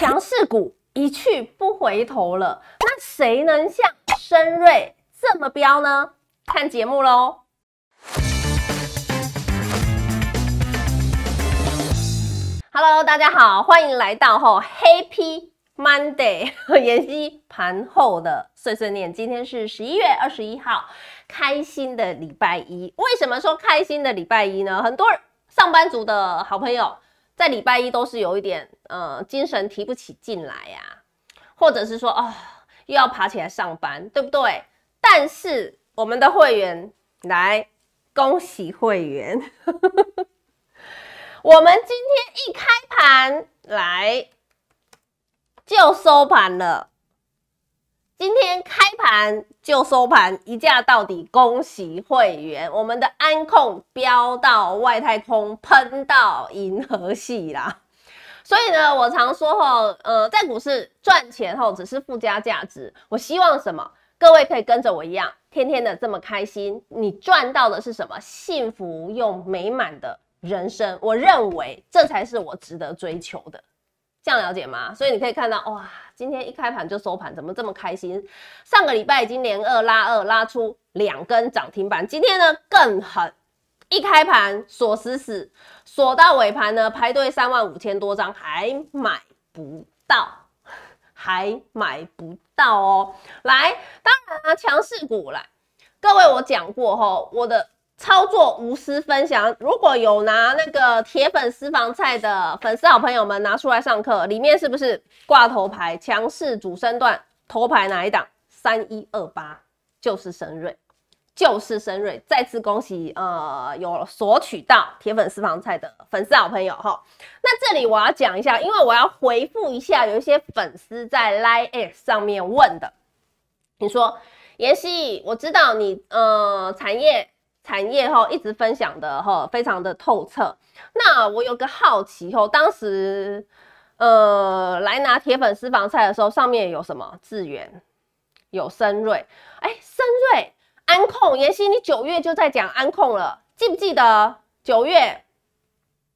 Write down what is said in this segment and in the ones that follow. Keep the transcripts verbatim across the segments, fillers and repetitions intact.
强势股一去不回头了。那谁能像昇瑞这么飙呢？看节目喽。 Hello， 大家好，欢迎来到吼 Happy Monday 妍希盘后的碎碎念。今天是十一月二十一号，开心的礼拜一。为什么说开心的礼拜一呢？很多上班族的好朋友在礼拜一都是有一点呃精神提不起劲来呀、啊，或者是说哦又要爬起来上班，对不对？但是我们的会员来，恭喜会员！我们今天一开盘来就收盘了，今天开盘就收盘，一价到底，恭喜会员！我们的安控飙到外太空，喷到银河系啦。所以呢，我常说吼，呃，在股市赚钱吼只是附加价值，我希望什么？各位可以跟着我一样，天天的这么开心，你赚到的是什么？幸福又美满的 人生，我认为这才是我值得追求的，这样了解吗？所以你可以看到，哇，今天一开盘就收盘，怎么这么开心？上个礼拜已经连二拉二，拉出两根涨停板，今天呢更狠，一开盘锁死死，锁到尾盘呢排队三万五千多张，还买不到，还买不到哦。来，当然啊，强势股来，各位我讲过吼，我的 操作无私分享，如果有拿那个铁粉私房菜的粉丝好朋友们拿出来上课，里面是不是挂头牌强势主升段头牌哪一档？三一二八就是昇瑞，就是昇瑞。再次恭喜呃有索取到铁粉私房菜的粉丝好朋友哈。那这里我要讲一下，因为我要回复一下有一些粉丝在 Line 上面问的，你说妍希，我知道你呃产业 产业吼一直分享的吼非常的透彻。那我有个好奇吼，当时呃来拿铁粉私房菜的时候，上面有什么智原，有昇瑞，哎、欸，昇瑞安控，妍希你九月就在讲安控了，记不记得？九月，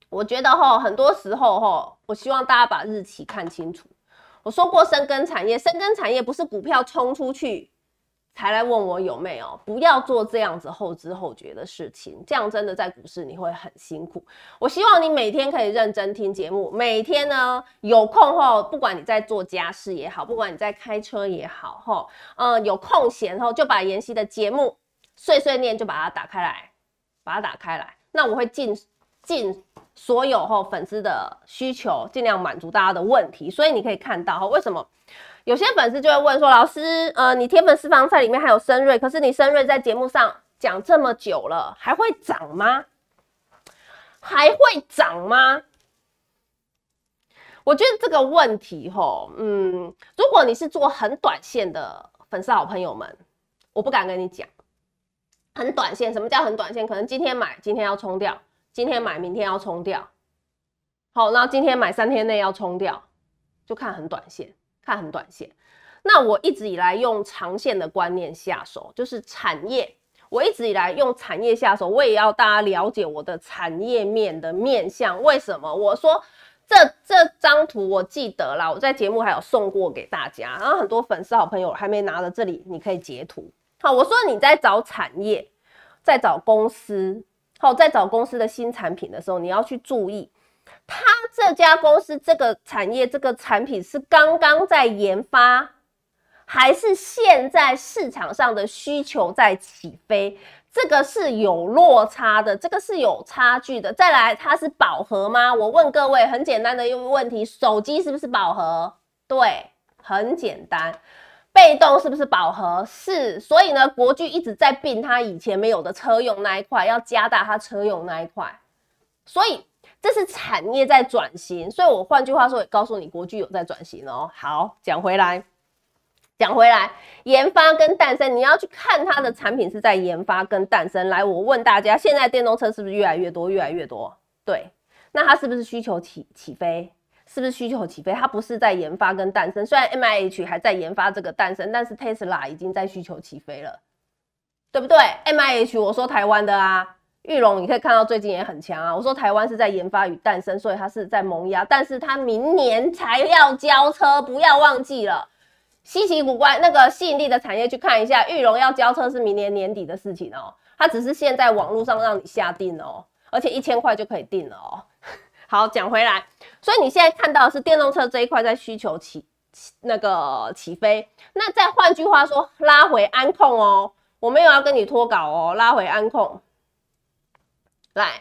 我觉得吼很多时候吼，我希望大家把日期看清楚。我说过深耕产业，深耕产业不是股票冲出去 才来问我有没有，不要做这样子后知后觉的事情，这样真的在股市你会很辛苦。我希望你每天可以认真听节目，每天呢有空后，不管你在做家事也好，不管你在开车也好，吼，呃，有空闲后就把妍希的节目碎碎念就把它打开来，把它打开来，那我会尽尽所有吼粉丝的需求，尽量满足大家的问题。所以你可以看到吼，为什么 有些粉丝就会问说：“老师，呃，你铁粉私房菜里面还有昇瑞，可是你昇瑞在节目上讲这么久了，还会涨吗？还会涨吗？”我觉得这个问题吼，嗯，如果你是做很短线的粉丝好朋友们，我不敢跟你讲很短线。什么叫很短线？可能今天买，今天要冲掉；今天买，明天要冲掉。好，然后今天买，三天内要冲掉，就看很短线。 看很短线，那我一直以来用长线的观念下手，就是产业。我一直以来用产业下手，我也要大家了解我的产业面的面向。为什么我说这这张图我记得啦？我在节目还有送过给大家，然后很多粉丝好朋友还没拿的，这里你可以截图。好，我说你在找产业，在找公司，好，在找公司的新产品的时候，你要去注意 它这家公司、这个产业、这个产品是刚刚在研发，还是现在市场上的需求在起飞？这个是有落差的，这个是有差距的。再来，它是饱和吗？我问各位很简单的一个问题：手机是不是饱和？对，很简单。被动是不是饱和？是。所以呢，国巨一直在并它以前没有的车用那一块，要加大它车用那一块，所以 这是产业在转型，所以我换句话说，也告诉你，国巨有在转型哦。好，讲回来，讲回来，研发跟诞生，你要去看它的产品是在研发跟诞生。来，我问大家，现在电动车是不是越来越多，越来越多？对，那它是不是需求起起飞？是不是需求起飞？它不是在研发跟诞生，虽然 M I H 还在研发这个诞生，但是 Tesla 已经在需求起飞了，对不对？M I H 我说台湾的啊。裕隆你可以看到最近也很强啊。我说台湾是在研发与诞生，所以它是在萌芽，但是它明年才要交车，不要忘记了。稀奇古怪那个吸引力的产业去看一下，裕隆要交车是明年年底的事情哦。它只是现在网络上让你下定哦，而且一千块就可以定了哦。好，讲回来，所以你现在看到的是电动车这一块在需求起那个起飞。那再换句话说，拉回安控哦，我没有要跟你脱稿哦，拉回安控。来，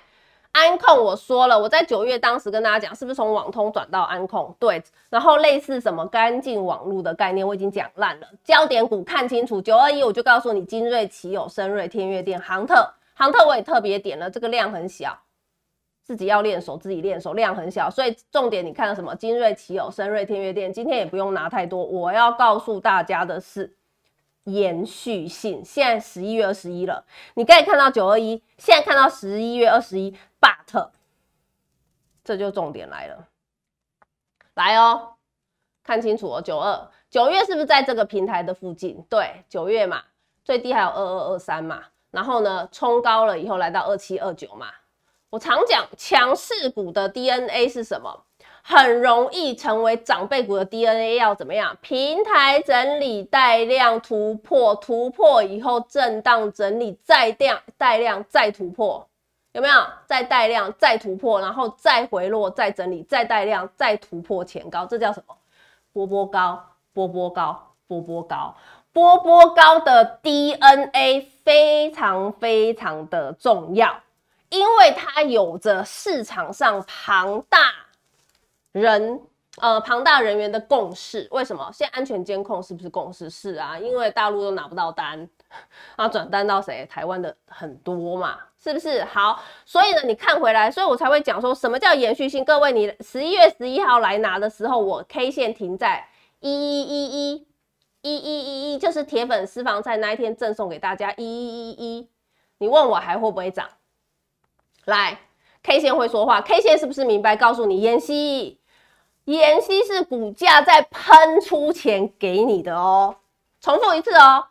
安控我说了，我在九月当时跟大家讲，是不是从网通转到安控？对，然后类似什么干净网路的概念，我已经讲烂了。焦点股看清楚， 九二一我就告诉你，精锐、奇友、深锐、天越电、航特，航特我也特别点了，这个量很小。自己要练手，自己练手，量很小，所以重点你看到什么？精锐、奇友、深锐、天越电，今天也不用拿太多。我要告诉大家的是延续性。现在十一月二十一了，你刚才看到九二一，现在看到十一月二十一 ，but 这就重点来了，来哦，看清楚哦，九二九月是不是在这个平台的附近？对，九月嘛，最低还有二二二三嘛，然后呢，冲高了以后来到二七二九嘛。我常讲强势股的 D N A 是什么？很容易成为长辈股的 D N A 要怎么样？平台整理带量突破，突破以后震荡整理再量带量再突破，有没有？再带量再突破，然后再回落再整理再带量再突破前高，这叫什么？波波高，波波高，波波高，波波高的 D N A 非常非常的重要。因为它有着市场上庞大人呃庞大人员的共识，为什么现在安全监控是不是共识？是啊，因为大陆都拿不到单，然后转单到谁？台湾的很多嘛，是不是？好，所以呢，你看回来，所以我才会讲说什么叫延续性。各位，你十一月十一号来拿的时候，我 K 线停在一一一一一一一，就是铁粉私房菜那一天赠送给大家一一一一。你问我还会不会涨？来 ，K 线会说话 ，K 线是不是明白告诉你，妍希，妍希是股价在喷出前给你的哦。重复一次哦，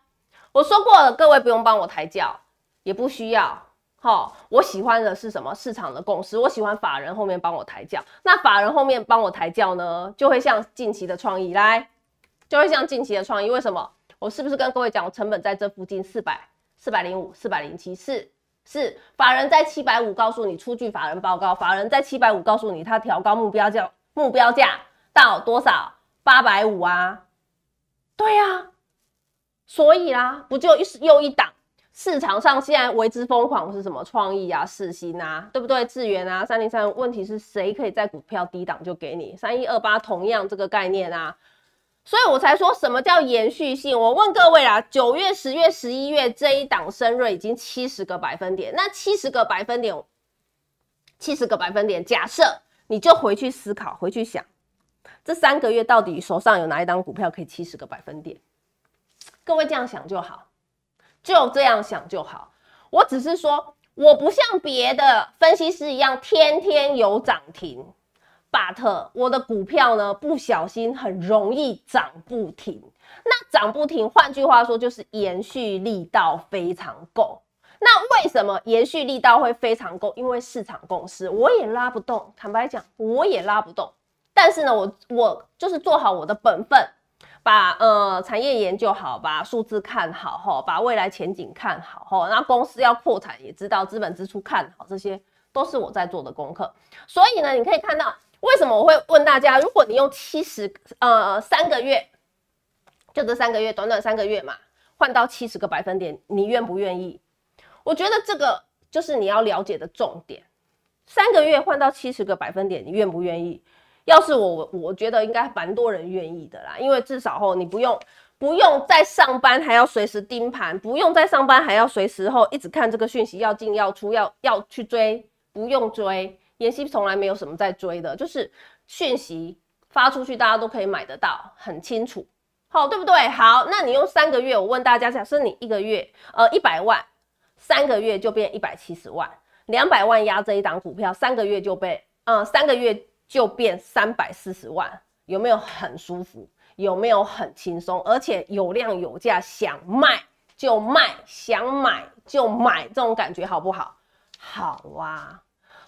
我说过了，各位不用帮我抬轿，也不需要。好，我喜欢的是什么？市场的共识，我喜欢法人后面帮我抬轿。那法人后面帮我抬轿呢，就会像近期的创意来，就会像近期的创意。为什么？我是不是跟各位讲，我成本在这附近四百、四百零五、四百零七四？是法人在七百五十告诉你出具法人报告，法人在七百五十告诉你他调高目标价，目标价到多少？八百五十啊，对啊，所以啦，不就又一档市场上现在为之疯狂是什么？创意啊，世芯啊，对不对？智原啊，三零三，问题是谁可以在股票低档就给你三一二八，同样这个概念啊。所以我才说什么叫延续性。我问各位啦，九月、十月、十一月这一档深锐已经七十个百分点，那七十个百分点，七十个百分点，假设你就回去思考，回去想，这三个月到底手上有哪一档股票可以七十个百分点？各位这样想就好，就这样想就好。我只是说，我不像别的分析师一样，天天有涨停。but 我的股票呢，不小心很容易涨不停。那涨不停，换句话说就是延续力道非常够。那为什么延续力道会非常够？因为市场共识，我也拉不动。坦白讲，我也拉不动。但是呢，我我就是做好我的本分，把呃产业研究好，把数字看好吼，把未来前景看好吼，然后公司要扩产也知道，资本支出看好，这些都是我在做的功课。所以呢，你可以看到。为什么我会问大家？如果你用七十呃三个月，就这三个月，短短三个月嘛，换到七十个百分点，你愿不愿意？我觉得这个就是你要了解的重点。三个月换到七十个百分点，你愿不愿意？要是我，我觉得应该蛮多人愿意的啦，因为至少后你不用不用在上班还要随时盯盘，不用在上班还要随时后一直看这个讯息要进要出，要要去追，不用追。妍希从来没有什么在追的，就是讯息发出去，大家都可以买得到，很清楚，好，对不对？好，那你用三个月，我问大家，假设你一个月呃一百万，三个月就变一百七十万，两百万压这一档股票，三个月就被呃三个月就变三百四十万，有没有很舒服？有没有很轻松？而且有量有价，想卖就卖，想买就买，这种感觉好不好？好啊，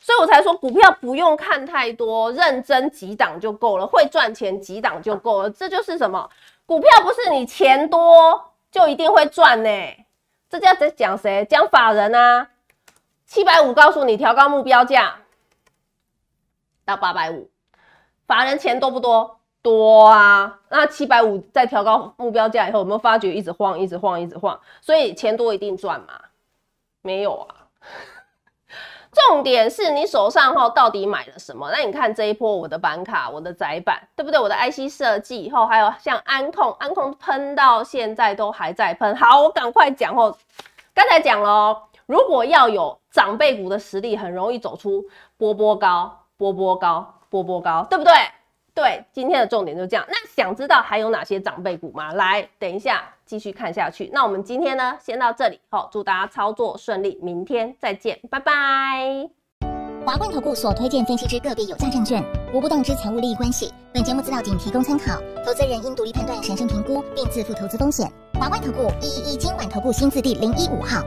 所以我才说股票不用看太多，认真几档就够了，会赚钱几档就够了。这就是什么？股票不是你钱多就一定会赚呢、欸。这叫在讲谁？讲法人啊， 七百五告诉你调高目标价到 八百五十， 法人钱多不多？多啊，那七百五在调高目标价以后，有没有发觉一直晃，一直晃，一直晃？所以钱多一定赚嘛？没有啊。重点是你手上哈到底买了什么？那你看这一波，我的板卡，我的载板，对不对？我的 I C 设计后，还有像安控，安控喷到现在都还在喷。好，我赶快讲哦，刚才讲咯，如果要有长辈股的实力，很容易走出波波高、波波高、波波高，对不对？对，今天的重点就这样。那想知道还有哪些长辈股吗？来，等一下继续看下去。那我们今天呢，先到这里。好，祝大家操作顺利，明天再见，拜拜。华冠投顾所推荐分析之个别有价证券，无不当之财务利益关系。本节目资料仅提供参考，投资人应独立判断、审慎评估，并自负投资风险。华冠投顾一一一金管投顾新字第零一五号。